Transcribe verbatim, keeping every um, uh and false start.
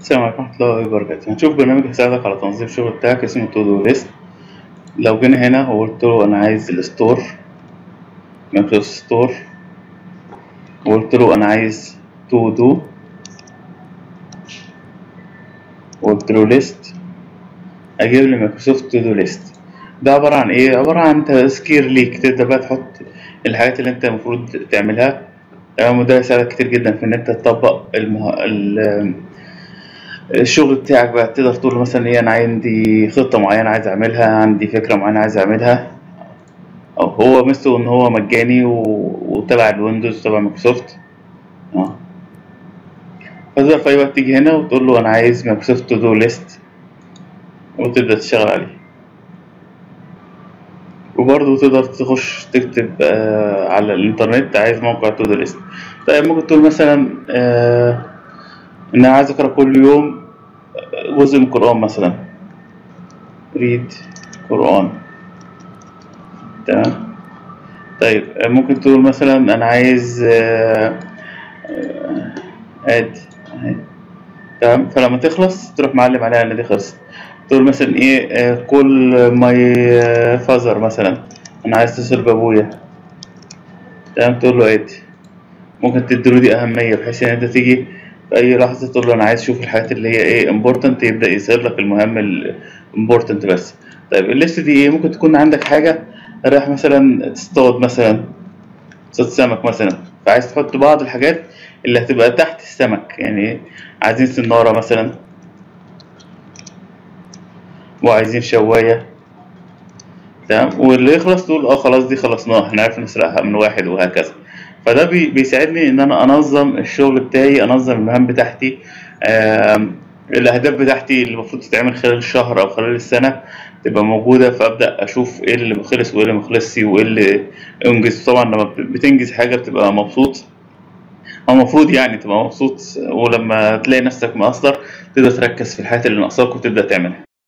السلام عليكم ورحمة الله وبركاته. هنشوف برنامج هيساعدك على تنظيم الشغل بتاعك اسمه تو دو ليست. لو جينا هنا وقلت له أنا عايز الستور مايكروسوفت ستور، وقلت له أنا عايز تو دو، وقلت له ليست، أجيب لي مايكروسوفت تو دو ليست. ده عبارة عن إيه؟ عبارة عن تذكير ليك، تبدأ بقى تحط الحاجات اللي أنت المفروض تعملها، تمام؟ وده هيساعدك كتير جدا في إن أنت تطبق المه... ال... الشغل بتاعك. بقى تقدر تقول مثلا ايه، انا عندي خطه معينه عايز اعملها، عندي فكره معينه عايز اعملها. او هو مثله ان هو مجاني وتبع الويندوز تبع مايكروسوفت، اه فتقدر في اي وقت تيجي هنا وتقول له انا عايز مايكروسوفت تو دو ليست وتبدا تشتغل عليه. وبرضه تقدر تخش تكتب آه على الانترنت عايز موقع تو دو ليست. طيب ممكن تقول مثلا آه إن أنا عايز أقرأ كل يوم جزء من القرآن مثلا، read قرآن، تمام. طيب ممكن تقول مثلا أنا عايز أد، تمام. فلما تخلص تروح معلم عليها إن دي خلصت، تقول مثلا إيه كل ماي فازر مثلا، أنا عايز أتصل بأبويا، تمام، تقول له أد. ممكن تديله دي أهمية بحيث إن أنت تيجي في اي لحظه تقول له انا عايز اشوف الحاجات اللي هي ايه امبورتنت، يبدا يظهر لك المهم الامبورتنت بس. طيب الليست دي ايه؟ ممكن تكون عندك حاجه رايح مثلا تصطاد مثلا، تصطاد سمك مثلا، فعايز تحط بعض الحاجات اللي هتبقى تحت السمك، يعني عايزين سناره مثلا، وعايزين شوايه، تمام. واللي يخلص تقول اه خلاص دي خلصناها، احنا عرفنا نسرقها من واحد، وهكذا. فده بيساعدني ان انا انظم الشغل بتاعي، انظم المهام بتاعتي، الاهداف بتاعتي اللي المفروض تتعمل خلال الشهر او خلال السنه تبقى موجوده. فابدا اشوف ايه اللي خلص وايه اللي مخلصش وايه اللي انجز. طبعا لما بتنجز حاجه بتبقى مبسوط، او المفروض يعني تبقى مبسوط، ولما تلاقي نفسك مقصر تقدر تركز في الحاجات اللي ناقصاك وتبدا تعملها.